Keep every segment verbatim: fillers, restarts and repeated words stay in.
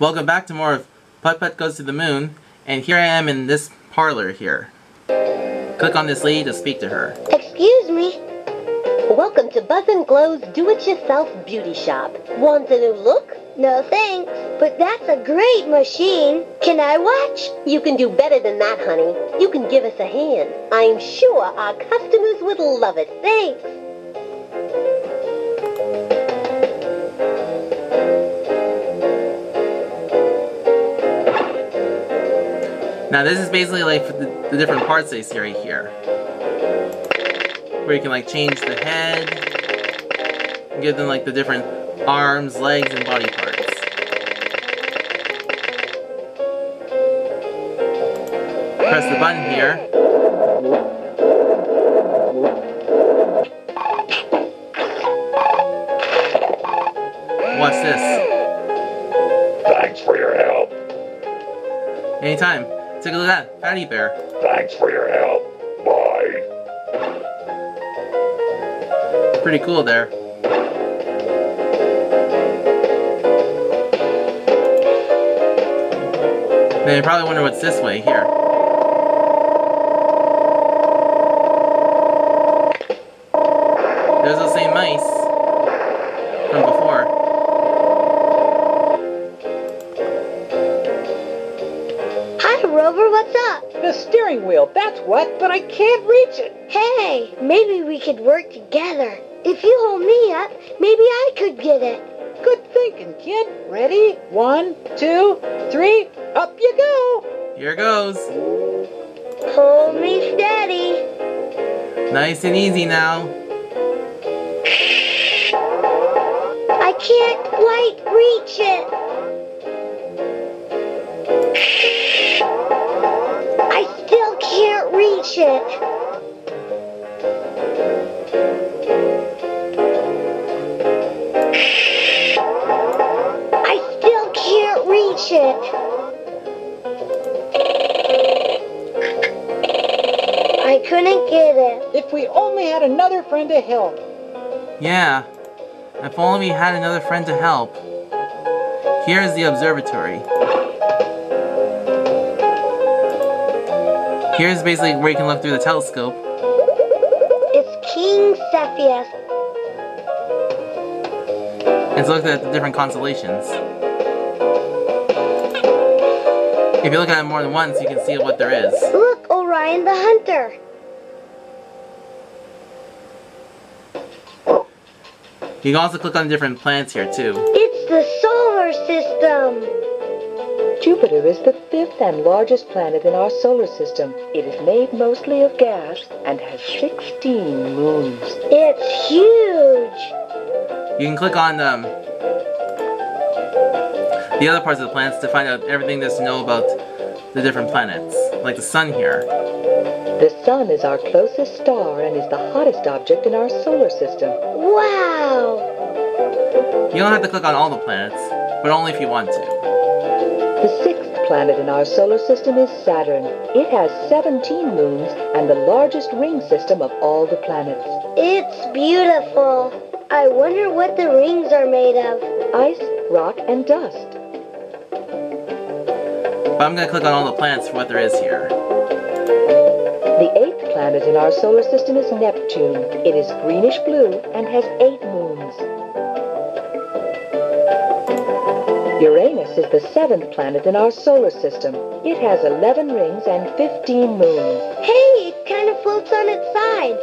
Welcome back to more of Putt-Putt Goes to the Moon, and here I am in this parlor here. Click on this lady to speak to her. Excuse me. Welcome to Buzz and Glow's do-it-yourself beauty shop. Want a new look? No thanks, but that's a great machine. Can I watch? You can do better than that, honey. You can give us a hand. I'm sure our customers would love it. Thanks. Now this is basically like the, the different parts they see right here, where you can like change the head, and give them like the different arms, legs, and body parts. Press the button here. What's this? Thanks for your help. Anytime. Take a look at that, Patty Bear. Thanks for your help. Bye. Pretty cool there. Now you probably wonder what's this way here. There's those same mice from before. Rover, what's up? The steering wheel, that's what, but I can't reach it. Hey, maybe we could work together. If you hold me up, maybe I could get it. Good thinking, kid. Ready? One, two, three, up you go. Here goes. Hold me steady. Nice and easy now. I can't quite reach it. Reach it. I still can't reach it. I couldn't get it. If we only had another friend to help. Yeah, if only we had another friend to help. Here's the observatory. Here's basically where you can look through the telescope. It's King Cepheus. It's looked at the different constellations. If you look at it more than once, you can see what there is. Look, Orion the Hunter. You can also click on different planets here too. It's the solar system. Jupiter is the fifth and largest planet in our solar system. It is made mostly of gas and has sixteen moons. It's huge! You can click on um, the other parts of the planets to find out everything there's to know about the different planets, like the Sun here. The Sun is our closest star and is the hottest object in our solar system. Wow! You don't have to click on all the planets, but only if you want to. The sixth planet in our solar system is Saturn. It has seventeen moons and the largest ring system of all the planets. It's beautiful. I wonder what the rings are made of. Ice, rock, and dust. But I'm going to click on all the planets for what there is here. The eighth planet in our solar system is Neptune. It is greenish blue and has eight moons. Uranus is the seventh planet in our solar system. It has eleven rings and fifteen moons. Hey, it kind of floats on its side.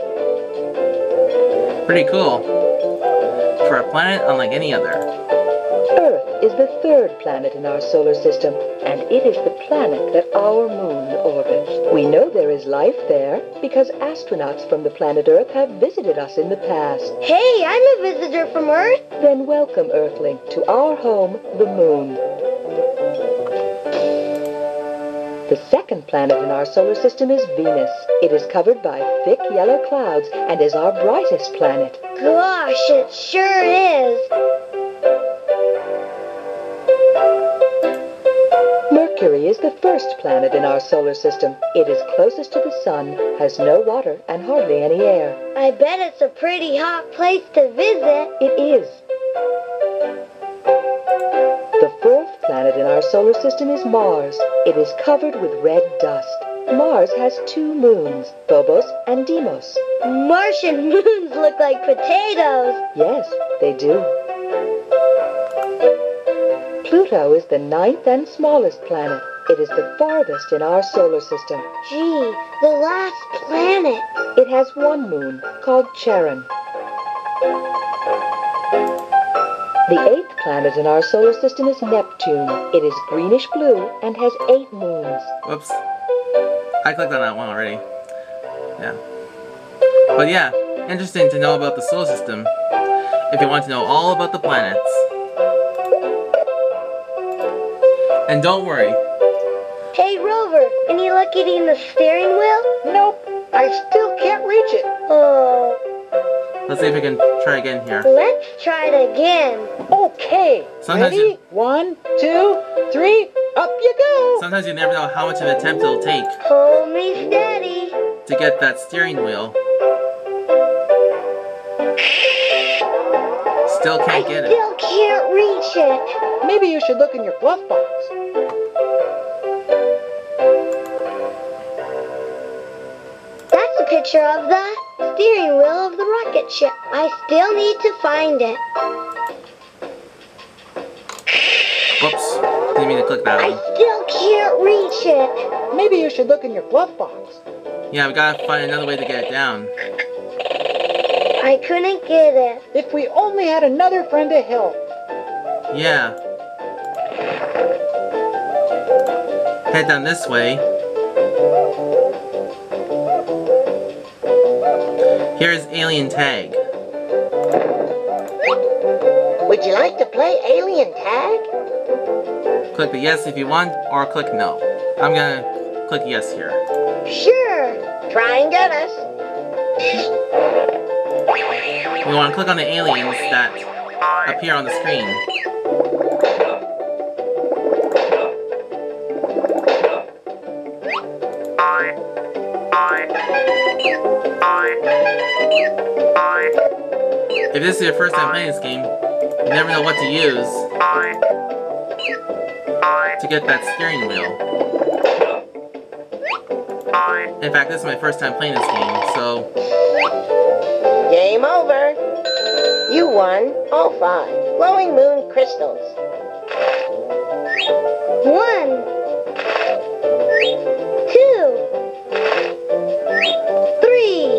Pretty cool. For a planet unlike any other. Earth is the third planet in our solar system, and it is the planet that our moon orbits. We know there is life there because astronauts from the planet Earth have visited us in the past. Hey, I'm a visitor from Earth. Then welcome, Earthling, to our home, the Moon. The second planet in our solar system is Venus. It is covered by thick yellow clouds and is our brightest planet. Gosh, it sure is! Mercury is the first planet in our solar system. It is closest to the Sun, has no water, and hardly any air. I bet it's a pretty hot place to visit. It is. The fourth planet in our solar system is Mars. It is covered with red dust. Mars has two moons, Phobos and Deimos. Martian moons look like potatoes. Yes, they do. Pluto is the ninth and smallest planet. It is the farthest in our solar system. Gee, the last planet. It has one moon, called Charon. The eighth planet in our solar system is Neptune. It is greenish-blue and has eight moons. Whoops. I clicked on that one already. Yeah. But yeah, interesting to know about the solar system if you want to know all about the planets. And don't worry. Hey, Rover, any luck getting the steering wheel? Nope. I still can't reach it. Oh. Let's see if we can try again here. Let's try it again. Okay. Sometimes Ready? You... One, two, three, up you go. Sometimes you never know how much of an attempt it'll take. Hold me steady. To get that steering wheel. Still can't I get it. I still can't reach it. Maybe you should look in your glove box. That's a picture of the... steering wheel of the rocket ship. I still need to find it. Whoops. Didn't mean to click that one. I still can't reach it. Maybe you should look in your glove box. Yeah, we gotta find another way to get it down. I couldn't get it. If we only had another friend to help. Yeah. Head down this way. Here's Alien Tag. Would you like to play Alien Tag? Click the yes if you want, or click no. I'm gonna click yes here. Sure. Try and get us. We want to click on the aliens that appear on the screen. If this is your first time playing this game, you never know what to use to get that steering wheel. In fact, this is my first time playing this game, so... Game over! You won all five glowing moon crystals. One. Two. Three.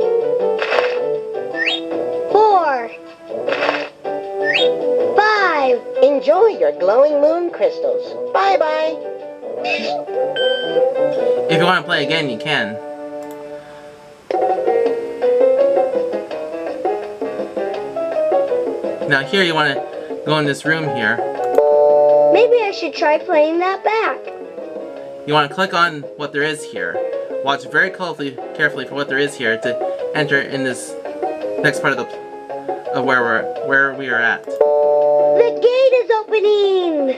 Enjoy your glowing moon crystals. Bye-bye. If you want to play again, you can. Now here you want to go in this room here. Maybe I should try playing that back. You want to click on what there is here. Watch very carefully for what there is here to enter in this next part of the of where we're where we are at. The game. Opening.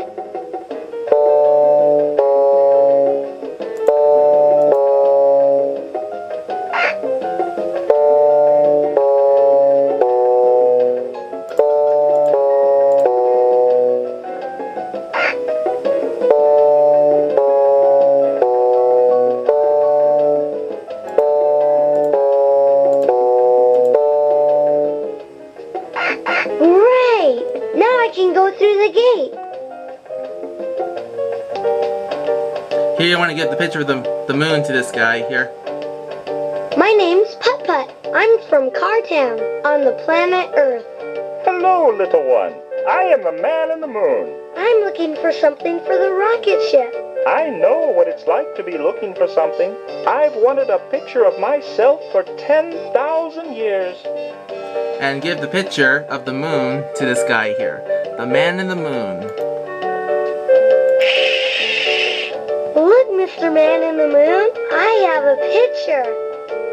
Here you want to give the picture of the, the moon to this guy here. My name's Putt-Putt. I'm from Car Town on the planet Earth. Hello, little one. I am the man in the moon. I'm looking for something for the rocket ship. I know what it's like to be looking for something. I've wanted a picture of myself for ten thousand years. And give the picture of the moon to this guy here. The man in the moon. Mister Man in the Moon, I have a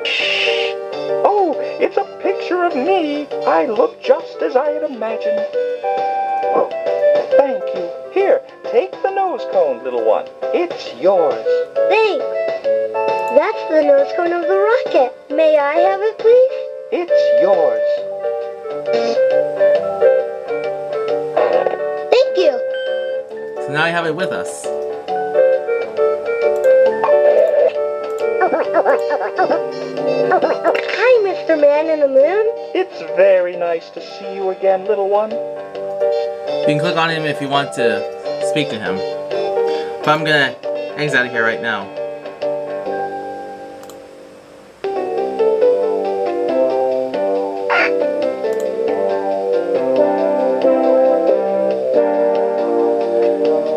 picture. Oh, it's a picture of me. I look just as I had imagined. Oh, thank you. Here, take the nose cone, little one. It's yours. Thanks. That's the nose cone of the rocket. May I have it, please? It's yours. Thank you. So now I have it with us. Hi, Mister Man in the Moon. It's very nice to see you again, little one. You can click on him if you want to speak to him. But I'm gonna exit out of here right now.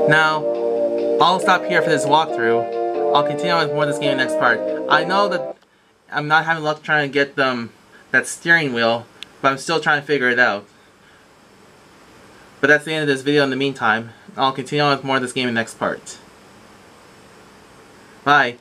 Now, I'll stop here for this walkthrough. I'll continue on with more of this game in the next part. I know that I'm not having luck trying to get them that steering wheel, but I'm still trying to figure it out. But that's the end of this video in the meantime. I'll continue on with more of this game in the next part. Bye.